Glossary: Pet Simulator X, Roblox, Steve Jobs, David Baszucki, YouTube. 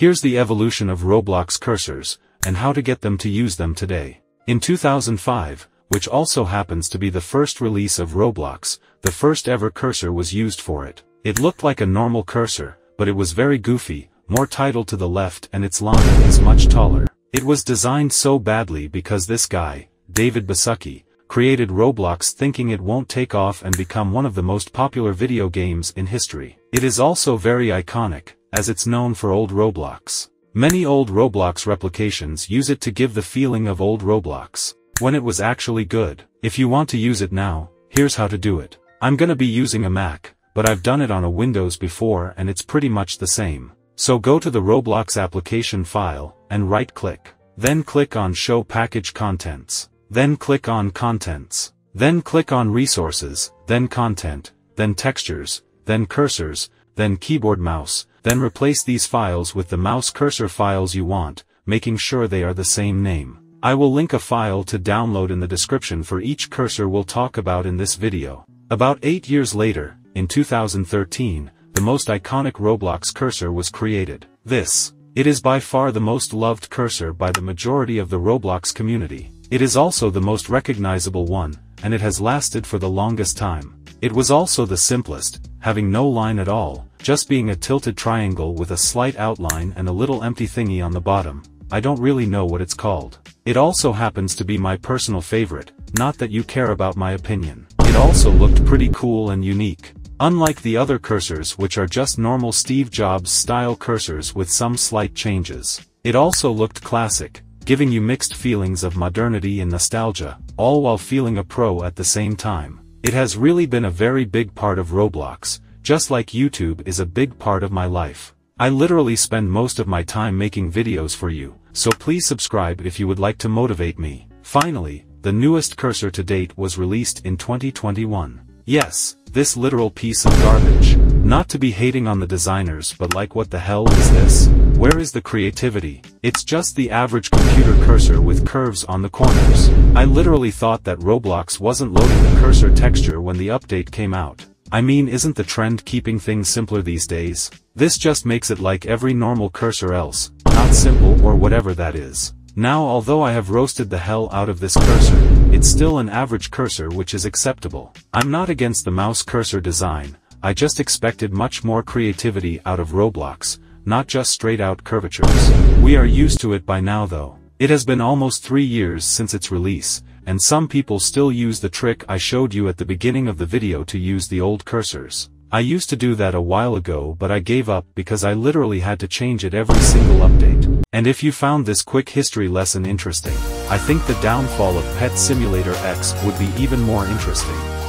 Here's the evolution of Roblox cursors, and how to get them to use them today. In 2005, which also happens to be the first release of Roblox, the first ever cursor was used for it. It looked like a normal cursor, but it was very goofy, more tidal to the left, and its line is much taller. It was designed so badly because this guy, David Baszucki, created Roblox thinking it won't take off and become one of the most popular video games in history. It is also very iconic, as it's known for old Roblox. Many old Roblox replications use it to give the feeling of old Roblox, when it was actually good. If you want to use it now, here's how to do it. I'm gonna be using a Mac, but I've done it on a Windows before and it's pretty much the same. So go to the Roblox application file, and right-click. Then click on Show Package Contents. Then click on Contents. Then click on Resources, then Content, then Textures, then Cursors, then Keyboard Mouse. Then replace these files with the mouse cursor files you want, making sure they are the same name. I will link a file to download in the description for each cursor we'll talk about in this video. About 8 years later, in 2013, the most iconic Roblox cursor was created. It is by far the most loved cursor by the majority of the Roblox community. It is also the most recognizable one, and it has lasted for the longest time. It was also the simplest, having no line at all, just being a tilted triangle with a slight outline and a little empty thingy on the bottom. I don't really know what it's called. It also happens to be my personal favorite, not that you care about my opinion. It also looked pretty cool and unique. Unlike the other cursors, which are just normal Steve Jobs style cursors with some slight changes. It also looked classic, giving you mixed feelings of modernity and nostalgia, all while feeling a pro at the same time. It has really been a very big part of Roblox, just like YouTube is a big part of my life. I literally spend most of my time making videos for you, so please subscribe if you would like to motivate me. Finally, the newest cursor to date was released in 2021. Yes, this literal piece of garbage. Not to be hating on the designers, but like, what the hell is this? Where is the creativity? It's just the average computer cursor with curves on the corners. I literally thought that Roblox wasn't loading the cursor texture when the update came out. I mean, isn't the trend keeping things simpler these days? This just makes it like every normal cursor else, not simple or whatever that is. Now, although I have roasted the hell out of this cursor, it's still an average cursor, which is acceptable. I'm not against the mouse cursor design, I just expected much more creativity out of Roblox, not just straight out curvatures. We are used to it by now though. It has been almost 3 years since its release, and some people still use the trick I showed you at the beginning of the video to use the old cursors. I used to do that a while ago, but I gave up because I literally had to change it every single update. And if you found this quick history lesson interesting, I think the downfall of Pet Simulator X would be even more interesting.